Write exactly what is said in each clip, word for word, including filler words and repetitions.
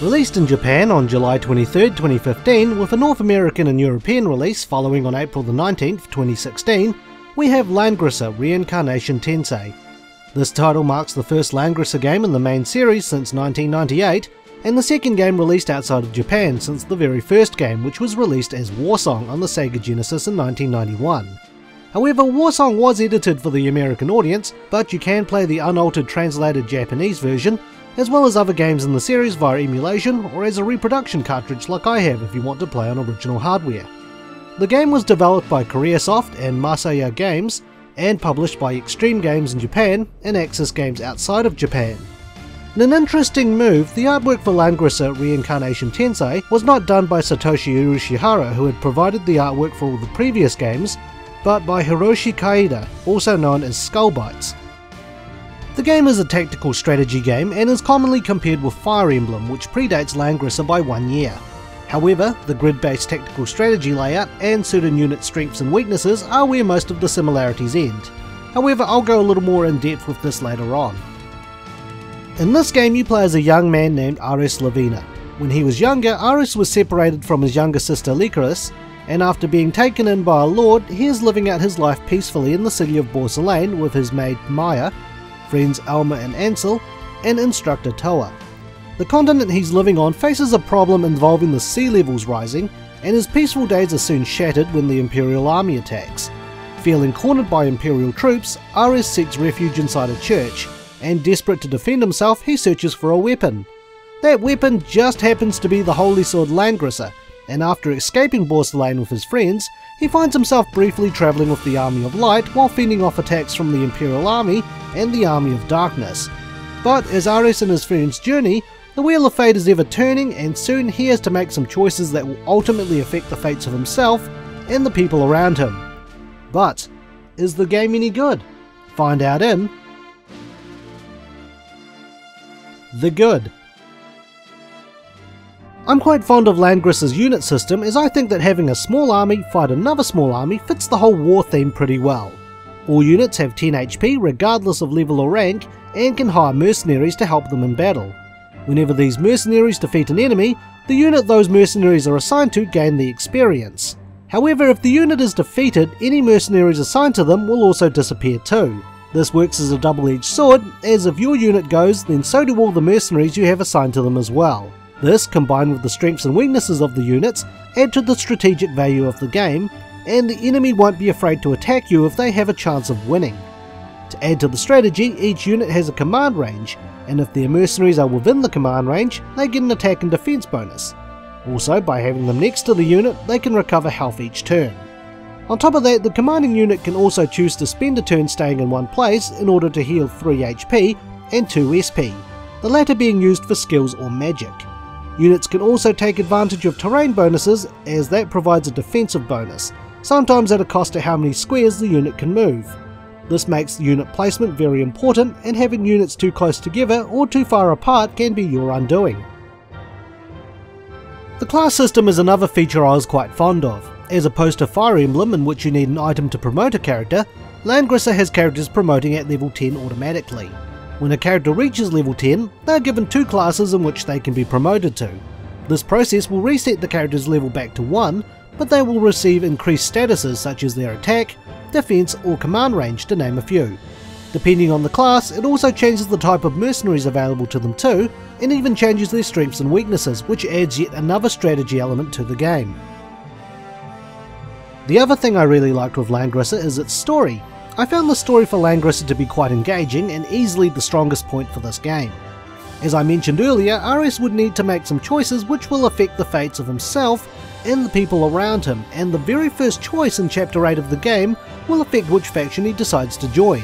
Released in Japan on July twenty-third, twenty fifteen, with a North American and European release following on April the nineteenth, twenty sixteen, we have Langrisser Re:Incarnation Tensei. This title marks the first Langrisser game in the main series since nineteen ninety-eight, and the second game released outside of Japan since the very first game, which was released as Warsong on the Sega Genesis in nineteen ninety-one. However, Warsong was edited for the American audience, but you can play the unaltered translated Japanese version, as well as other games in the series via emulation or as a reproduction cartridge like I have if you want to play on original hardware. The game was developed by Koreasoft and Masaya Games and published by Xtreme Games in Japan and Axis Games outside of Japan. In an interesting move, the artwork for Langrisser Re:Incarnation Tensei was not done by Satoshi Urushihara, who had provided the artwork for all the previous games, but by Hiroshi Kaida, also known as Skull Bites. The game is a tactical strategy game and is commonly compared with Fire Emblem, which predates Langrisser by one year. However, the grid-based tactical strategy layout and certain unit strengths and weaknesses are where most of the similarities end. However, I'll go a little more in depth with this later on. In this game you play as a young man named Aris Lavina. When he was younger, Aris was separated from his younger sister Lycoris, and after being taken in by a lord, he is living out his life peacefully in the city of Borsalane with his maid Maya, friends Alma and Ansel, and instructor Toa. The continent he's living on faces a problem involving the sea levels rising, and his peaceful days are soon shattered when the Imperial Army attacks. Feeling cornered by Imperial troops, Ares seeks refuge inside a church, and desperate to defend himself, he searches for a weapon. That weapon just happens to be the Holy Sword Langrisser, and after escaping Borsalane with his friends, he finds himself briefly travelling with the Army of Light while fending off attacks from the Imperial Army and the Army of Darkness. But as Ares and his friends journey, the wheel of fate is ever turning, and soon he has to make some choices that will ultimately affect the fates of himself and the people around him. But is the game any good? Find out in The Good. I'm quite fond of Langrisser's unit system, as I think that having a small army fight another small army fits the whole war theme pretty well. All units have ten H P regardless of level or rank, and can hire mercenaries to help them in battle. Whenever these mercenaries defeat an enemy, the unit those mercenaries are assigned to gain the experience. However, if the unit is defeated, any mercenaries assigned to them will also disappear too. This works as a double-edged sword, as if your unit goes, then so do all the mercenaries you have assigned to them as well. This, combined with the strengths and weaknesses of the units, add to the strategic value of the game, and the enemy won't be afraid to attack you if they have a chance of winning. To add to the strategy, each unit has a command range, and if their mercenaries are within the command range, they get an attack and defense bonus. Also, by having them next to the unit, they can recover health each turn. On top of that, the commanding unit can also choose to spend a turn staying in one place in order to heal three H P and two S P, the latter being used for skills or magic. Units can also take advantage of terrain bonuses, as that provides a defensive bonus, sometimes at a cost to how many squares the unit can move. This makes unit placement very important, and having units too close together or too far apart can be your undoing. The class system is another feature I was quite fond of. As opposed to Fire Emblem, in which you need an item to promote a character, Langrisser has characters promoting at level ten automatically. When a character reaches level ten, they are given two classes in which they can be promoted to. This process will reset the character's level back to one, but they will receive increased statuses such as their attack, defense or command range, to name a few. Depending on the class, it also changes the type of mercenaries available to them too, and even changes their strengths and weaknesses, which adds yet another strategy element to the game. The other thing I really liked with Langrisser is its story. I found the story for Langrisser to be quite engaging and easily the strongest point for this game. As I mentioned earlier, Ares would need to make some choices which will affect the fates of himself and the people around him, and the very first choice in chapter eight of the game will affect which faction he decides to join.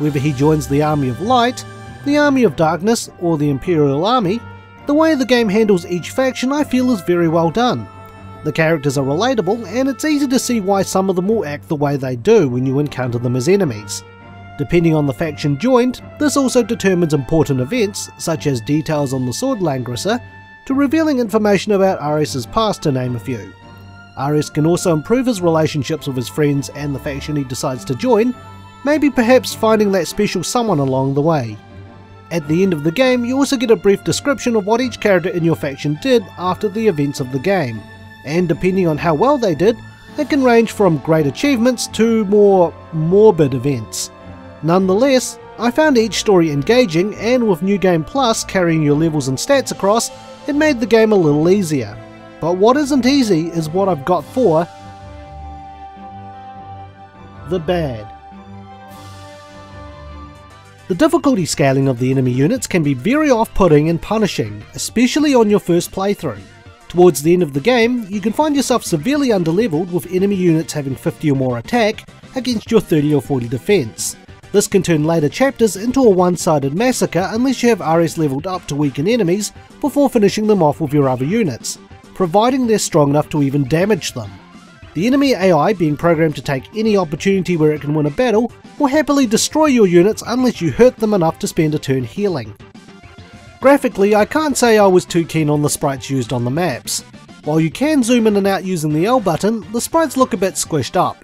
Whether he joins the Army of Light, the Army of Darkness or the Imperial Army, the way the game handles each faction I feel is very well done. The characters are relatable, and it's easy to see why some of them will act the way they do when you encounter them as enemies. Depending on the faction joined, this also determines important events, such as details on the Sword Langrisser, to revealing information about Ares' past, to name a few. Ares can also improve his relationships with his friends and the faction he decides to join, maybe perhaps finding that special someone along the way. At the end of the game, you also get a brief description of what each character in your faction did after the events of the game, and depending on how well they did, it can range from great achievements to more morbid events. Nonetheless, I found each story engaging, and with New Game Plus carrying your levels and stats across, it made the game a little easier. But what isn't easy is what I've got for the bad. The difficulty scaling of the enemy units can be very off-putting and punishing, especially on your first playthrough. Towards the end of the game, you can find yourself severely underleveled with enemy units having fifty or more attack against your thirty or forty defense. This can turn later chapters into a one-sided massacre unless you have Ares leveled up to weaken enemies before finishing them off with your other units, providing they're strong enough to even damage them. The enemy A I, being programmed to take any opportunity where it can win a battle, will happily destroy your units unless you hurt them enough to spend a turn healing. Graphically, I can't say I was too keen on the sprites used on the maps. While you can zoom in and out using the L button, the sprites look a bit squished up.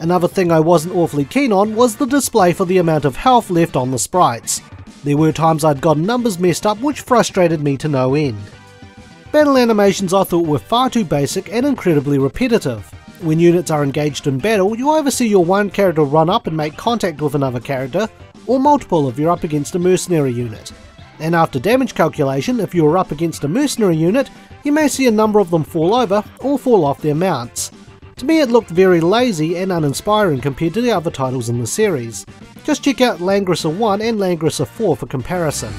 Another thing I wasn't awfully keen on was the display for the amount of health left on the sprites. There were times I'd gotten numbers messed up, which frustrated me to no end. Battle animations I thought were far too basic and incredibly repetitive. When units are engaged in battle, you either see your one character run up and make contact with another character, or multiple if you're up against a mercenary unit. And after damage calculation, if you're up against a mercenary unit, you may see a number of them fall over or fall off their mounts. To me it looked very lazy and uninspiring compared to the other titles in the series. Just check out Langrisser one and Langrisser four for comparison.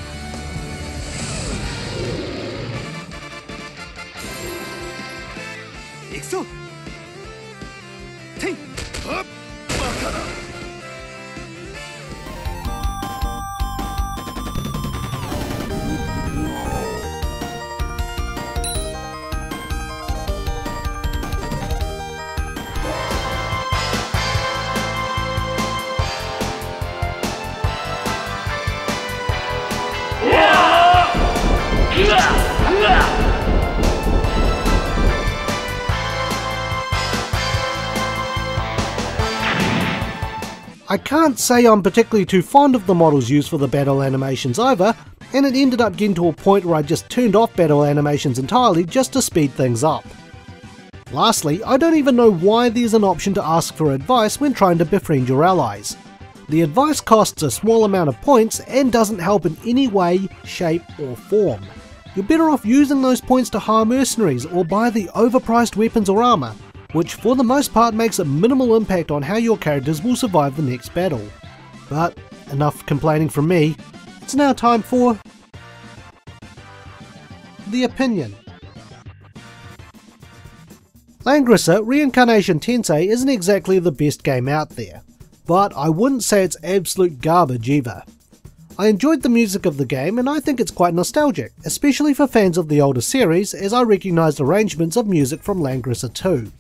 I can't say I'm particularly too fond of the models used for the battle animations either, and it ended up getting to a point where I just turned off battle animations entirely just to speed things up. Lastly, I don't even know why there's an option to ask for advice when trying to befriend your allies. The advice costs a small amount of points and doesn't help in any way, shape or form. You're better off using those points to hire mercenaries or buy the overpriced weapons or armour, which for the most part makes a minimal impact on how your characters will survive the next battle. But enough complaining from me, it's now time for the opinion. Langrisser Reincarnation Tensei isn't exactly the best game out there, but I wouldn't say it's absolute garbage either. I enjoyed the music of the game and I think it's quite nostalgic, especially for fans of the older series, as I recognised arrangements of music from Langrisser two.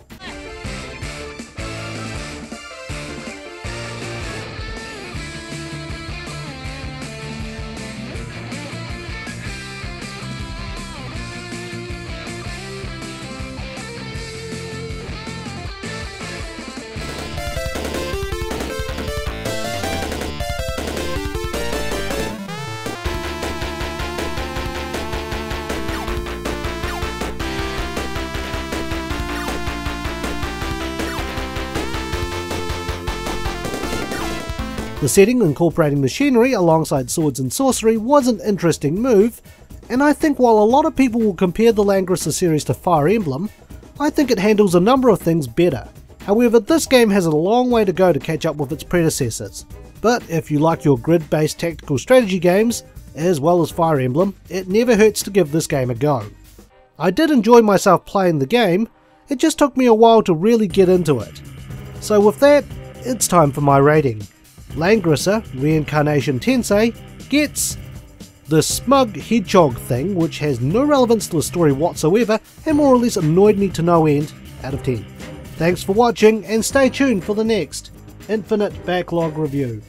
The setting incorporating machinery alongside swords and sorcery was an interesting move, and I think while a lot of people will compare the Langrisser series to Fire Emblem, I think it handles a number of things better. However, this game has a long way to go to catch up with its predecessors, but if you like your grid-based tactical strategy games, as well as Fire Emblem, it never hurts to give this game a go. I did enjoy myself playing the game, it just took me a while to really get into it. So with that, it's time for my rating. Langrisser Reincarnation Tensei gets the smug hedgehog thing, which has no relevance to the story whatsoever and more or less annoyed me to no end, out of ten. Thanks for watching and stay tuned for the next Infinite Backlog review.